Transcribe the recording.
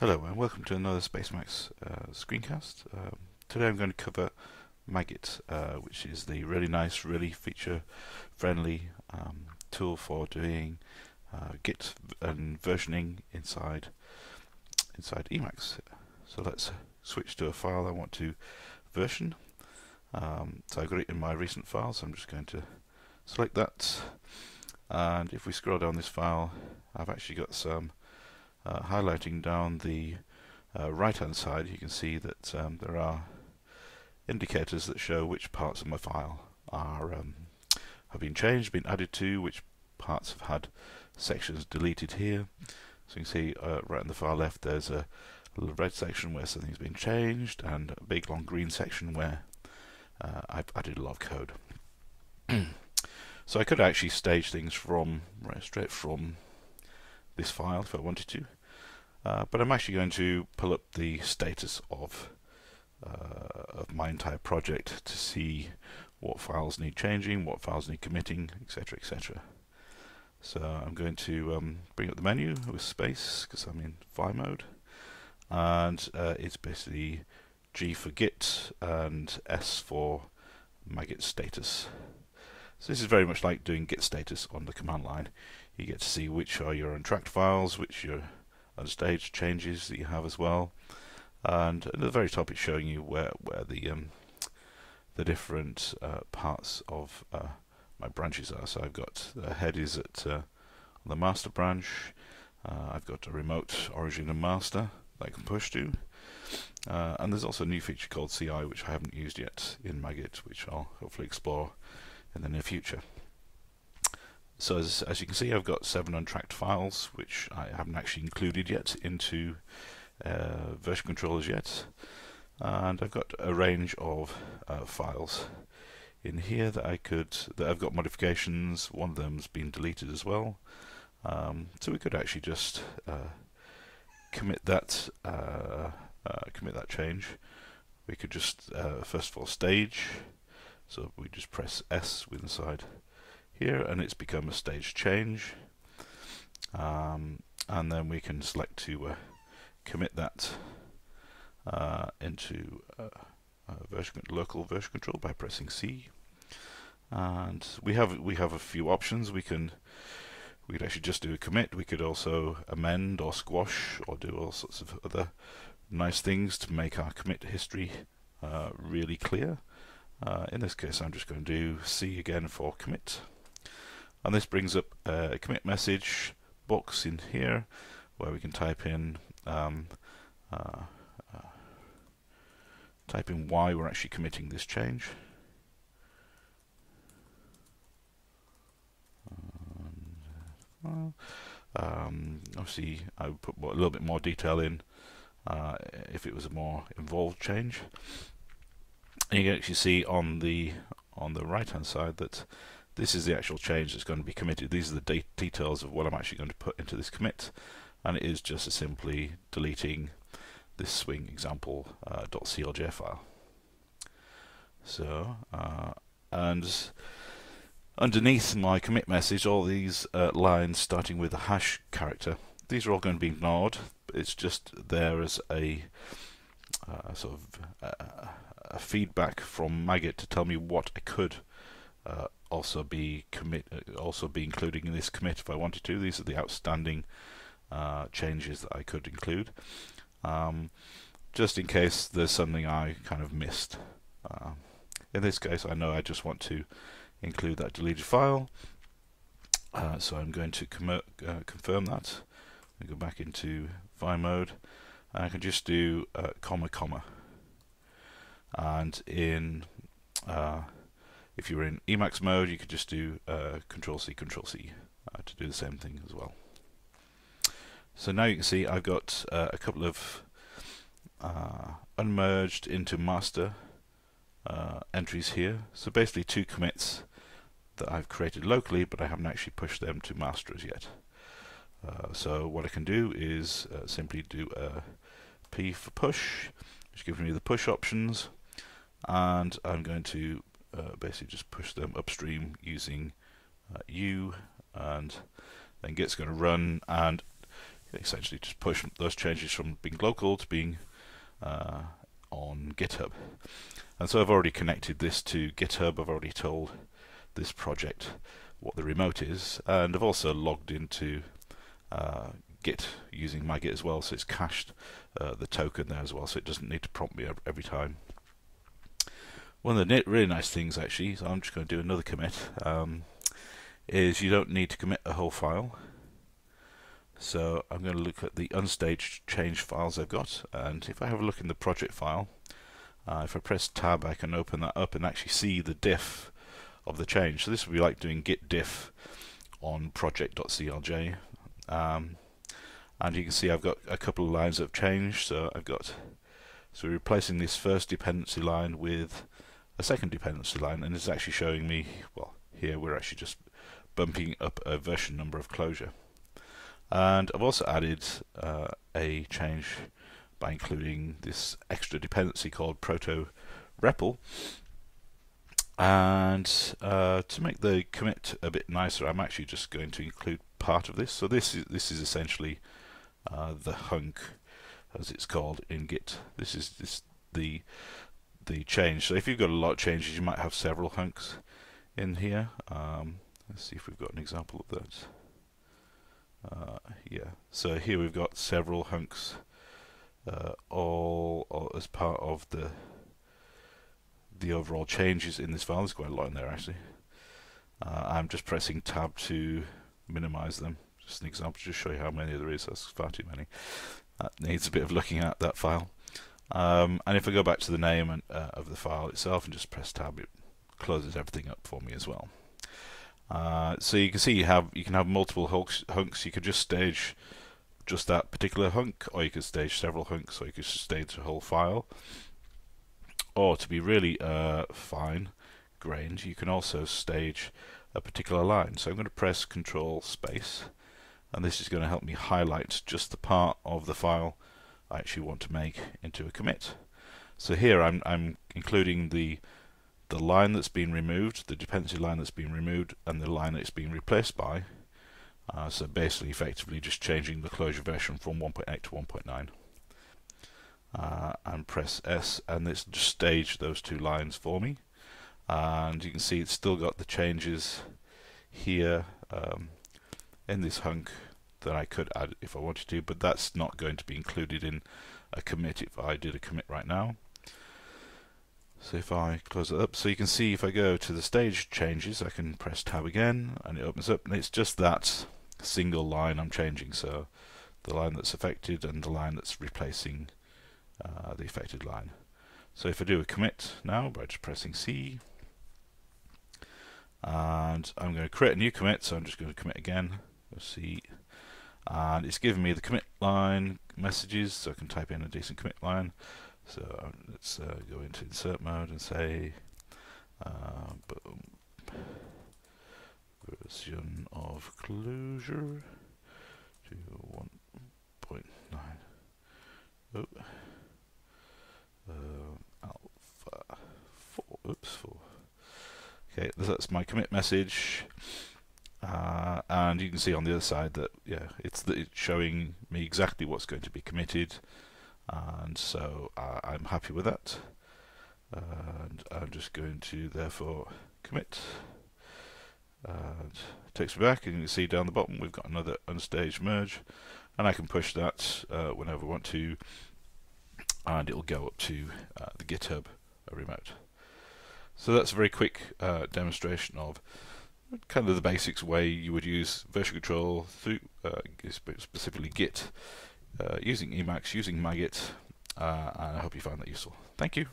Hello and welcome to another Spacemacs screencast. Today I'm going to cover Magit, which is the really nice, really feature-friendly tool for doing Git and versioning inside Emacs. So let's switch to a file I want to version. So I got it in my recent files. So I'm just going to select that, and if we scroll down this file, I've actually got some highlighting down the right-hand side. You can see that there are indicators that show which parts of my file are have been changed, been added to, which parts have had sections deleted here. So you can see right on the far left there's a little red section where something's been changed, and a big long green section where I've added a lot of code. So I could actually stage things from straight from this file if I wanted to, but I'm actually going to pull up the status of my entire project to see what files need changing, what files need committing, etc, etc. So I'm going to bring up the menu with space because I'm in Vi mode, and it's basically G for Git and S for Magit status. So this is very much like doing git status on the command line. You get to see which are your untracked files, which your unstaged changes that you have as well, and at the very top it's showing you where the different parts of my branches are. So I've got the head is at on the master branch. I've got a remote origin and master that I can push to, and there's also a new feature called CI which I haven't used yet in Magit, which I'll hopefully explore in the near future. So as you can see, I've got 7 untracked files which I haven't actually included yet into version controllers yet, and I've got a range of files in here that I've got modifications. One of them's been deleted as well, so we could actually just commit that change. We could just first of all stage. So we just press S inside here, and it's become a staged change. And then we can select to commit that into local version control by pressing C. And we have a few options. We could actually just do a commit. We could also amend or squash or do all sorts of other nice things to make our commit history really clear. In this case I'm just going to do C again for commit, and this brings up a commit message box in here where we can type in why we're actually committing this change. Obviously I would put a little bit more detail in if it was a more involved change. And you can actually see on the right hand side that this is the actual change that's going to be committed. These are the details of what I'm actually going to put into this commit, and it is just simply deleting this swing example.clj file. So and underneath my commit message, all these lines starting with the hash character, these are all going to be ignored. It's just there as a sort of a feedback from Magit to tell me what I could also be including in this commit if I wanted to. These are the outstanding changes that I could include, just in case there's something I kind of missed. In this case I know I just want to include that deleted file, so I'm going to confirm that and go back into Vi mode. I can just do comma comma, and in if you were in Emacs mode you could just do Control C to do the same thing as well. So now you can see I've got a couple of unmerged into master entries here. So basically 2 commits that I've created locally, but I haven't actually pushed them to master as yet. So what I can do is simply do a P for push, which gives me the push options, and I'm going to basically just push them upstream using U, and then Git's going to run, and essentially just push those changes from being local to being on GitHub. And so I've already connected this to GitHub, I've already told this project what the remote is, and I've also logged into Git using Magit as well, so it's cached the token there as well, so it doesn't need to prompt me every time. One of the really nice things actually, so I'm just going to do another commit, is you don't need to commit a whole file. So I'm going to look at the unstaged change files I've got, and if I have a look in the project file, if I press tab I can open that up and actually see the diff of the change. So this would be like doing git diff on project.clj, and you can see I've got a couple of lines that have changed. So I've got, so replacing this first dependency line with a second dependency line, and it's actually showing me, well, here we're actually just bumping up a version number of Clojure. And I've also added a change by including this extra dependency called proto-repl. And to make the commit a bit nicer, I'm actually just going to include part of this. So this is essentially the hunk, as it's called in Git. This is the change. So if you've got a lot of changes, you might have several hunks in here. Let's see if we've got an example of that. Yeah, so here we've got several hunks all as part of the overall changes in this file. There's quite a lot in there actually. I'm just pressing tab to minimize them, just an example to show you how many there is. That's far too many. That needs a bit of looking at, that file. And if I go back to the name and, of the file itself and just press tab, it closes everything up for me as well. So you can see you can have multiple hunks. You could just stage just that particular hunk, or you could stage several hunks, or you could stage the whole file. Or to be really fine-grained, you can also stage a particular line. So I'm going to press Control Space, and this is going to help me highlight just the part of the file I actually want to make into a commit. So here I'm including the line that's been removed, the dependency line that's been removed, and the line it's been replaced by. So basically, effectively, just changing the Clojure version from 1.8 to 1.9. And press S, and it's just staged those two lines for me. And you can see it's still got the changes here in this hunk that I could add if I wanted to, but that's not going to be included in a commit if I did a commit right now. So if I close it up, so you can see if I go to the staged changes, I can press tab again and it opens up, and it's just that single line I'm changing. So the line that's affected and the line that's replacing the affected line. So if I do a commit now by just pressing C, and I'm going to create a new commit, so I'm just going to commit again, C, and it's giving me the commit line messages, so I can type in a decent commit line. So let's go into insert mode and say boom, version of Clojure to 1.9. Oh, alpha 4. Oops, 4. Okay, that's my commit message, and you can see on the other side that yeah, it's showing me exactly what's going to be committed. And so I'm happy with that, and I'm just going to therefore commit, and it takes me back, and you can see down the bottom we've got another unstaged merge, and I can push that whenever I want to, and it'll go up to the GitHub remote. So that's a very quick demonstration of kind of the basics way you would use version control through specifically Git, using Emacs, using Magit, and I hope you found that useful. Thank you.